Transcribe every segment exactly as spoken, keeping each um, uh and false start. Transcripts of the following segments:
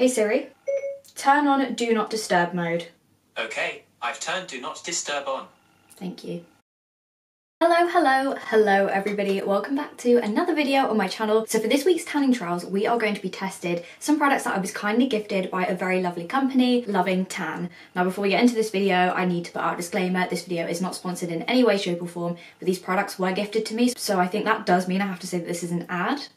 Hey Siri, turn on Do Not Disturb mode. Okay, I've turned Do Not Disturb on. Thank you. Hello, hello, hello everybody. Welcome back to another video on my channel. So for this week's tanning trials, we are going to be tested some products that I was kindly gifted by a very lovely company, Loving Tan. Now before we get into this video, I need to put out a disclaimer. This video is not sponsored in any way, shape or form, but these products were gifted to me. So I think that does mean I have to say that this is an ad,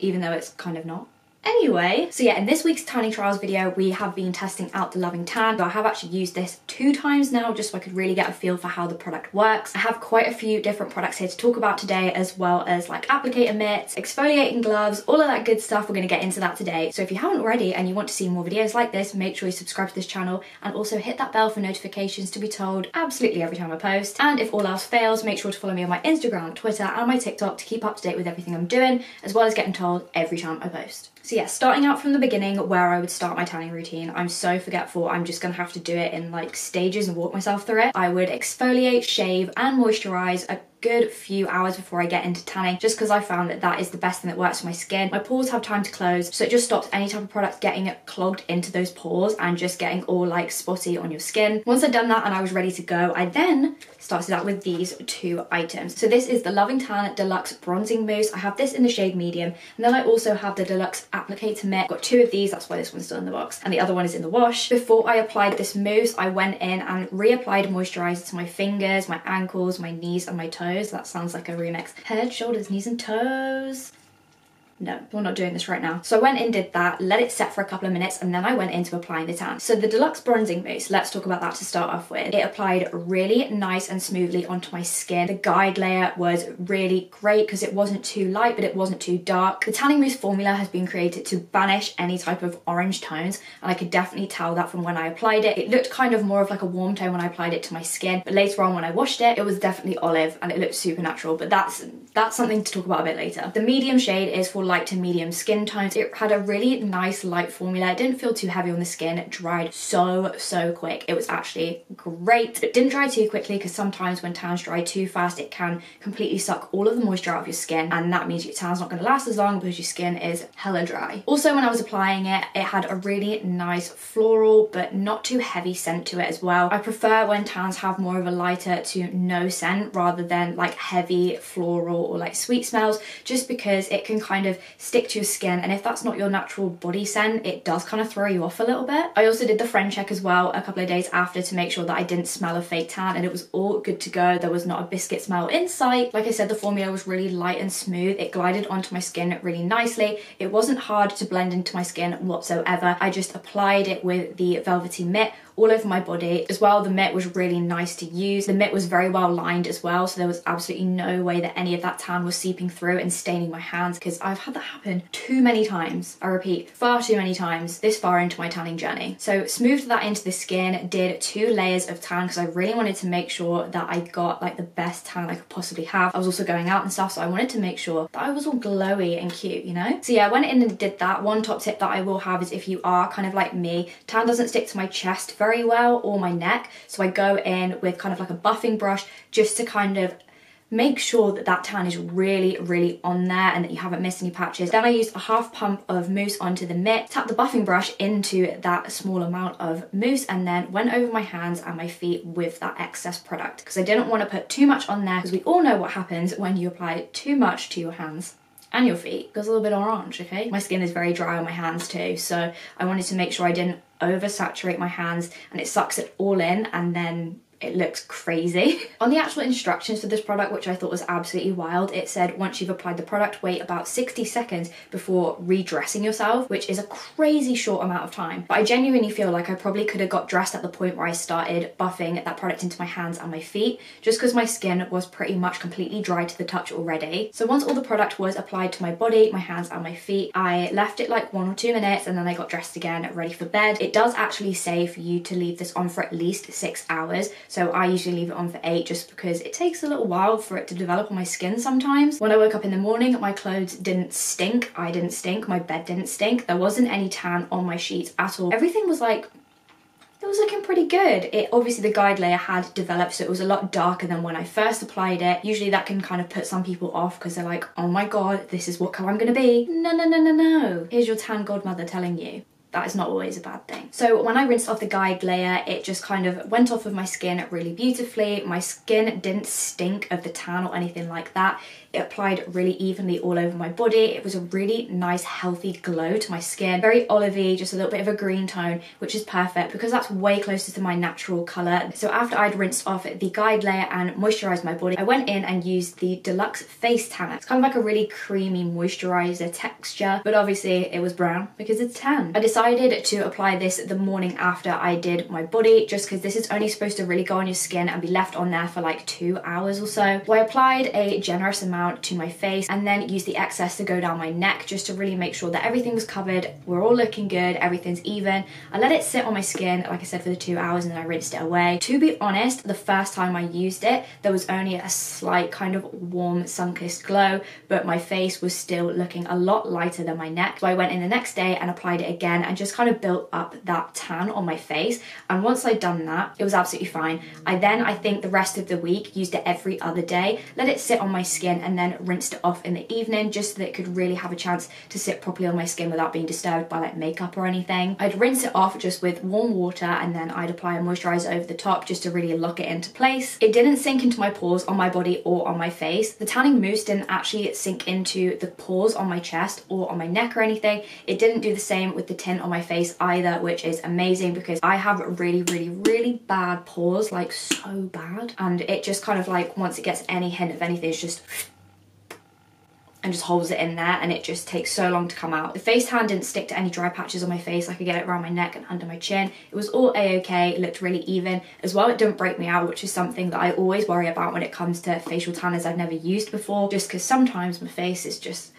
even though it's kind of not. Anyway, so yeah, in this week's tanning trials video, we have been testing out the Loving Tan. So I have actually used this two times now, just so I could really get a feel for how the product works. I have quite a few different products here to talk about today, as well as like applicator mitts, exfoliating gloves, all of that good stuff. We're gonna get into that today. So if you haven't already and you want to see more videos like this, make sure you subscribe to this channel and also hit that bell for notifications to be told absolutely every time I post. And if all else fails, make sure to follow me on my Instagram, Twitter, and my TikTok to keep up to date with everything I'm doing, as well as getting told every time I post. So yeah, starting out from the beginning where I would start my tanning routine, I'm so forgetful, I'm just gonna have to do it in like stages and walk myself through it. I would exfoliate, shave, and moisturize a good few hours before I get into tanning, just because I found that that is the best thing that works for my skin. My pores have time to close, so it just stops any type of product getting clogged into those pores and just getting all like spotty on your skin. Once I'd done that and I was ready to go, I then started out with these two items. So this is the Loving Tan Deluxe Bronzing Mousse. I have this in the shade medium, and then I also have the Deluxe Applicator Mitt. I've got two of these, that's why this one's still in the box, and the other one is in the wash. Before I applied this mousse, I went in and reapplied moisturizer to my fingers, my ankles, my knees, and my toes. That sounds like a remix. Head, shoulders, knees and toes. No, we're not doing this right now. So I went in, did that, let it set for a couple of minutes, and then I went into applying the tan. So the Deluxe Bronzing Mousse, let's talk about that to start off with. It applied really nice and smoothly onto my skin. The guide layer was really great because it wasn't too light, but it wasn't too dark. The tanning mousse formula has been created to banish any type of orange tones, and I could definitely tell that from when I applied it. It looked kind of more of like a warm tone when I applied it to my skin, but later on when I washed it, it was definitely olive and it looked super natural, but that's, that's something to talk about a bit later. The medium shade is for light to medium skin tones. It had a really nice light formula. It didn't feel too heavy on the skin. It dried so, so quick. It was actually great. It didn't dry too quickly because sometimes when tans dry too fast, it can completely suck all of the moisture out of your skin, and that means your tan's not going to last as long because your skin is hella dry. Also, when I was applying it, it had a really nice floral but not too heavy scent to it as well. I prefer when tans have more of a lighter to no scent rather than like heavy floral or like sweet smells, just because it can kind of stick to your skin, and if that's not your natural body scent, it does kind of throw you off a little bit. I also did the friend check as well a couple of days after to make sure that I didn't smell a fake tan, and it was all good to go. There was not a biscuit smell in sight. Like I said, the formula was really light and smooth. It glided onto my skin really nicely. It wasn't hard to blend into my skin whatsoever. I just applied it with the velvety mitt all over my body. As well, the mitt was really nice to use. The mitt was very well lined as well, so there was absolutely no way that any of that tan was seeping through and staining my hands, because I've had that happen too many times. I repeat, far too many times this far into my tanning journey. So smoothed that into the skin, did two layers of tan because I really wanted to make sure that I got like the best tan I could possibly have. I was also going out and stuff, so I wanted to make sure that I was all glowy and cute, you know? So yeah, I went in and did that. One top tip that I will have is if you are kind of like me, tan doesn't stick to my chest very well or my neck, so I go in with kind of like a buffing brush just to kind of make sure that that tan is really, really on there and that you haven't missed any patches. Then I used a half pump of mousse onto the mitt, tapped the buffing brush into that small amount of mousse, and then went over my hands and my feet with that excess product because I didn't want to put too much on there, because we all know what happens when you apply too much to your hands and your feet. It goes a little bit orange, okay? My skin is very dry on my hands too, so I wanted to make sure I didn't oversaturate my hands and it sucks it all in and then it looks crazy. On the actual instructions for this product, which I thought was absolutely wild, it said once you've applied the product, wait about sixty seconds before redressing yourself, which is a crazy short amount of time. But I genuinely feel like I probably could have got dressed at the point where I started buffing that product into my hands and my feet, just because my skin was pretty much completely dry to the touch already. So once all the product was applied to my body, my hands and my feet, I left it like one or two minutes and then I got dressed again, ready for bed. It does actually say for you to leave this on for at least six hours. So I usually leave it on for eight just because it takes a little while for it to develop on my skin sometimes. When I woke up in the morning, my clothes didn't stink. I didn't stink. My bed didn't stink. There wasn't any tan on my sheets at all. Everything was like, it was looking pretty good. It obviously the guide layer had developed, so it was a lot darker than when I first applied it. Usually that can kind of put some people off because they're like, oh my God, this is what color I'm gonna be. No, no, no, no, no. Here's your tan godmother telling you that is not always a bad thing. So when I rinsed off the guide layer, it just kind of went off of my skin really beautifully. My skin didn't stink of the tan or anything like that. It applied really evenly all over my body. It was a really nice, healthy glow to my skin. Very olivey, just a little bit of a green tone, which is perfect because that's way closer to my natural colour. So after I'd rinsed off the guide layer and moisturised my body, I went in and used the Deluxe Face Tanner. It's kind of like a really creamy moisturiser texture, but obviously it was brown because it's tan. I decided decided to apply this the morning after I did my body, just because this is only supposed to really go on your skin and be left on there for like two hours or so. So I applied a generous amount to my face and then used the excess to go down my neck, just to really make sure that everything was covered, we're all looking good, everything's even. I let it sit on my skin, like I said, for the two hours and then I rinsed it away. To be honest, the first time I used it, there was only a slight kind of warm sun-kissed glow, but my face was still looking a lot lighter than my neck. So I went in the next day and applied it again and just kind of built up that tan on my face, and once I'd done that, it was absolutely fine. I then, I think the rest of the week, used it every other day, let it sit on my skin and then rinsed it off in the evening, just so that it could really have a chance to sit properly on my skin without being disturbed by like makeup or anything. I'd rinse it off just with warm water and then I'd apply a moisturiser over the top just to really lock it into place. It didn't sink into my pores on my body or on my face. The tanning mousse didn't actually sink into the pores on my chest or on my neck or anything. It didn't do the same with the tint on my face either, which is amazing because I have really really really bad pores, like so bad, and it just kind of like once it gets any hint of anything, it's just and just holds it in there and it just takes so long to come out. The face tan didn't stick to any dry patches on my face. I could get it around my neck and under my chin. It was all a-okay, it looked really even. As well, it didn't break me out, which is something that I always worry about when it comes to facial tanners I've never used before, just because sometimes my face is just,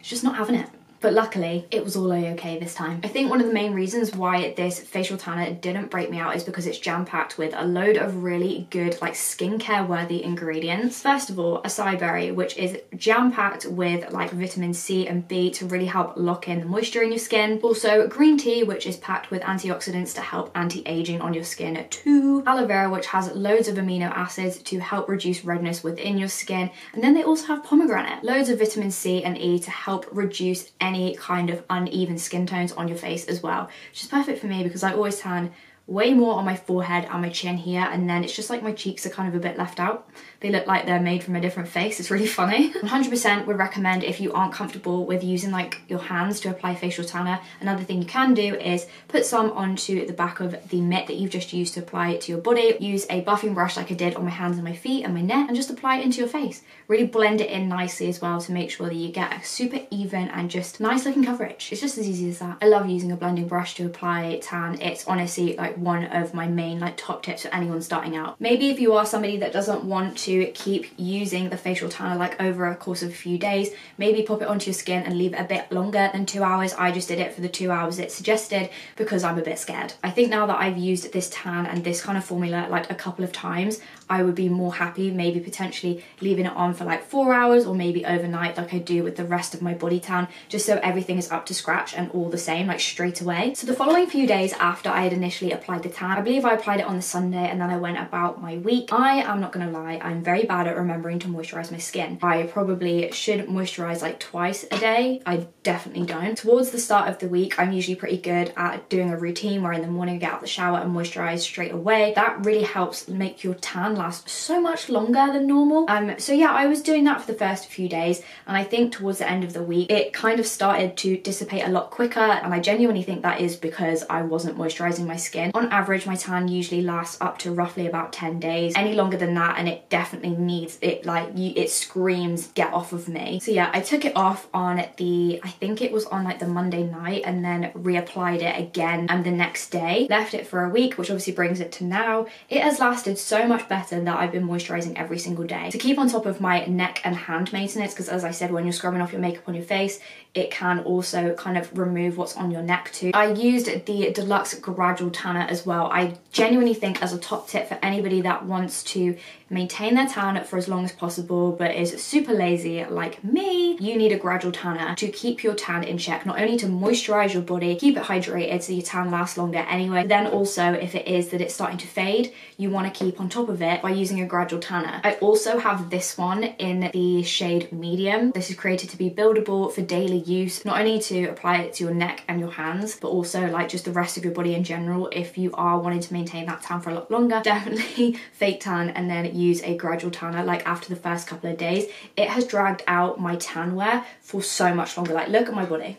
it's just not having it. But luckily, it was all okay this time. I think one of the main reasons why this facial tanner didn't break me out is because it's jam-packed with a load of really good, like, skincare-worthy ingredients. First of all, acai berry, which is jam-packed with, like, vitamin C and B to really help lock in the moisture in your skin. Also, green tea, which is packed with antioxidants to help anti-aging on your skin too. Aloe vera, which has loads of amino acids to help reduce redness within your skin. And then they also have pomegranate. Loads of vitamin C and E to help reduce any any kind of uneven skin tones on your face as well, which is perfect for me because I always tan way more on my forehead and my chin here, and then it's just like my cheeks are kind of a bit left out. They look like they're made from a different face. It's really funny. one hundred percent would recommend, if you aren't comfortable with using like your hands to apply facial tanner, another thing you can do is put some onto the back of the mitt that you've just used to apply it to your body. Use a buffing brush like I did on my hands and my feet and my neck and just apply it into your face. Really blend it in nicely as well to make sure that you get a super even and just nice looking coverage. It's just as easy as that. I love using a blending brush to apply tan. It's honestly like one of my main like top tips for anyone starting out. Maybe if you are somebody that doesn't want to keep using the facial tanner like over a course of a few days, maybe pop it onto your skin and leave it a bit longer than two hours. I just did it for the two hours it suggested because I'm a bit scared. I think now that I've used this tan and this kind of formula like a couple of times, I would be more happy maybe potentially leaving it on for like four hours or maybe overnight like I do with the rest of my body tan, just so everything is up to scratch and all the same like straight away. So the following few days after I had initially applied the tan, I believe I applied it on the Sunday and then I went about my week. I am not gonna lie, I'm very bad at remembering to moisturize my skin. I probably should moisturize like twice a day. I definitely don't. Towards the start of the week, I'm usually pretty good at doing a routine where in the morning I get out of the shower and moisturize straight away. That really helps make your tan last so much longer than normal. Um, so yeah, I was doing that for the first few days, and I think towards the end of the week, it kind of started to dissipate a lot quicker, and I genuinely think that is because I wasn't moisturizing my skin. On average, my tan usually lasts up to roughly about ten days. Any longer than that and it definitely needs it, like you, it screams get off of me. So yeah, I took it off on the, I think it was on like the Monday night, and then reapplied it again and the next day. Left it for a week, which obviously brings it to now. It has lasted so much better that I've been moisturizing every single day. To keep on top of my neck and hand maintenance, because as I said, when you're scrubbing off your makeup on your face, it can also kind of remove what's on your neck too. I used the Deluxe Gradual Tanner as well. I genuinely think as a top tip for anybody that wants to maintain their tan for as long as possible but is super lazy like me, you need a gradual tanner to keep your tan in check, not only to moisturize your body, keep it hydrated so your tan lasts longer anyway, but then also if it is that it's starting to fade, you want to keep on top of it it by using a gradual tanner. I also have this one in the shade medium. This is created to be buildable for daily use, not only to apply it to your neck and your hands, but also like just the rest of your body in general. If you are wanting to maintain that tan for a lot longer, definitely fake tan and then use a gradual tanner like after the first couple of days. It has dragged out my tan wear for so much longer. Like, look at my body.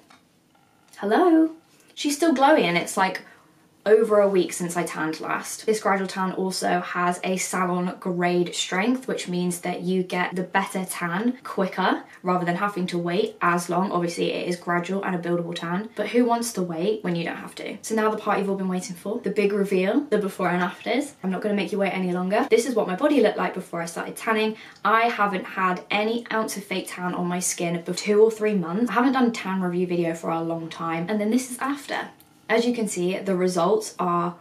Hello? She's still glowy and it's like over a week since I tanned last. This gradual tan also has a salon grade strength, which means that you get the better tan quicker rather than having to wait as long. Obviously it is gradual and a buildable tan, but who wants to wait when you don't have to? So now the part you've all been waiting for, the big reveal, the before and afters. I'm not gonna make you wait any longer. This is what my body looked like before I started tanning. I haven't had any ounce of fake tan on my skin for two or three months. I haven't done a tan review video for a long time. And then this is after. As you can see, the results are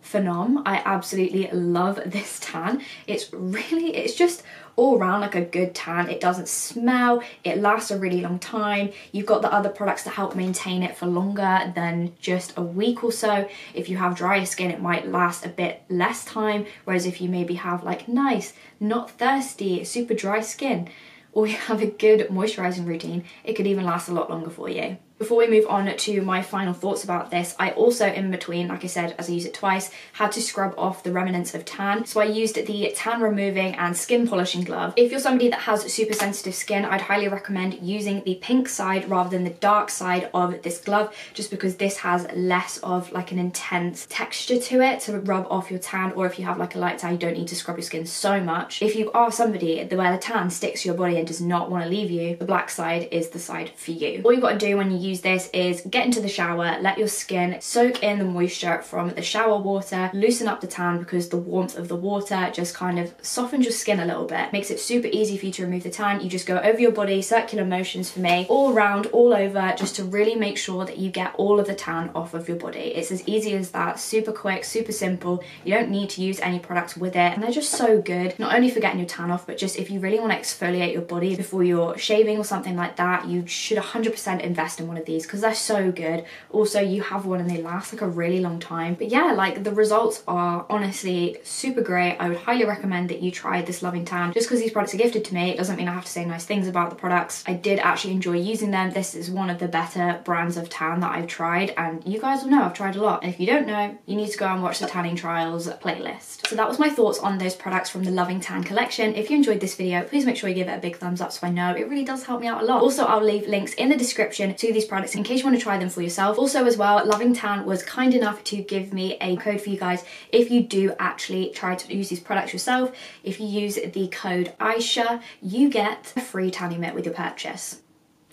phenomenal. I absolutely love this tan. It's really, it's just all around like a good tan. It doesn't smell, it lasts a really long time. You've got the other products to help maintain it for longer than just a week or so. If you have drier skin, it might last a bit less time. Whereas if you maybe have like nice, not thirsty, super dry skin, or you have a good moisturizing routine, it could even last a lot longer for you. Before we move on to my final thoughts about this, I also, in between, like I said, as I use it twice, had to scrub off the remnants of tan. So I used the tan removing and skin polishing glove. If you're somebody that has super sensitive skin, I'd highly recommend using the pink side rather than the dark side of this glove, just because this has less of like an intense texture to it to rub off your tan, or if you have like a light tan, you don't need to scrub your skin so much. If you are somebody where the tan sticks to your body and does not want to leave you, the black side is the side for you. All you've got to do when you use Use this is get into the shower, let your skin soak in the moisture from the shower water, loosen up the tan because the warmth of the water just kind of softens your skin a little bit, makes it super easy for you to remove the tan. You just go over your body, circular motions for me, all around, all over, just to really make sure that you get all of the tan off of your body. It's as easy as that, super quick, super simple. You don't need to use any products with it, and they're just so good, not only for getting your tan off, but just if you really want to exfoliate your body before you're shaving or something like that, you should one hundred percent invest in one of these because they're so good. Also, you have one and they last like a really long time. But yeah, like the results are honestly super great. I would highly recommend that you try this Loving Tan. Just because these products are gifted to me, it doesn't mean I have to say nice things about the products. I did actually enjoy using them. This is one of the better brands of tan that I've tried, and you guys will know I've tried a lot. And if you don't know, you need to go and watch the Tanning Trials playlist. So that was my thoughts on those products from the Loving Tan collection. If you enjoyed this video, please make sure you give it a big thumbs up so I know. It really does help me out a lot. Also, I'll leave links in the description to these products in case you want to try them for yourself. Also as well, Loving Tan was kind enough to give me a code for you guys if you do actually try to use these products yourself. If you use the code AISHAH, you get a free tanning mitt with your purchase.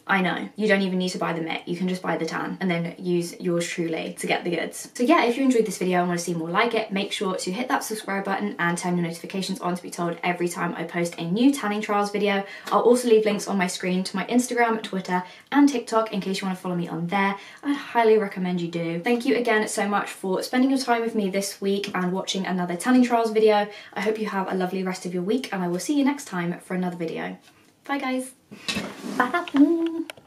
I know, you don't even need to buy the mitt, you can just buy the tan and then use yours truly to get the goods. So yeah, if you enjoyed this video and want to see more like it, make sure to hit that subscribe button and turn your notifications on to be told every time I post a new Tanning Trials video. I'll also leave links on my screen to my Instagram, Twitter and TikTok in case you want to follow me on there. I'd highly recommend you do. Thank you again so much for spending your time with me this week and watching another Tanning Trials video. I hope you have a lovely rest of your week and I will see you next time for another video. Bye guys. Bye.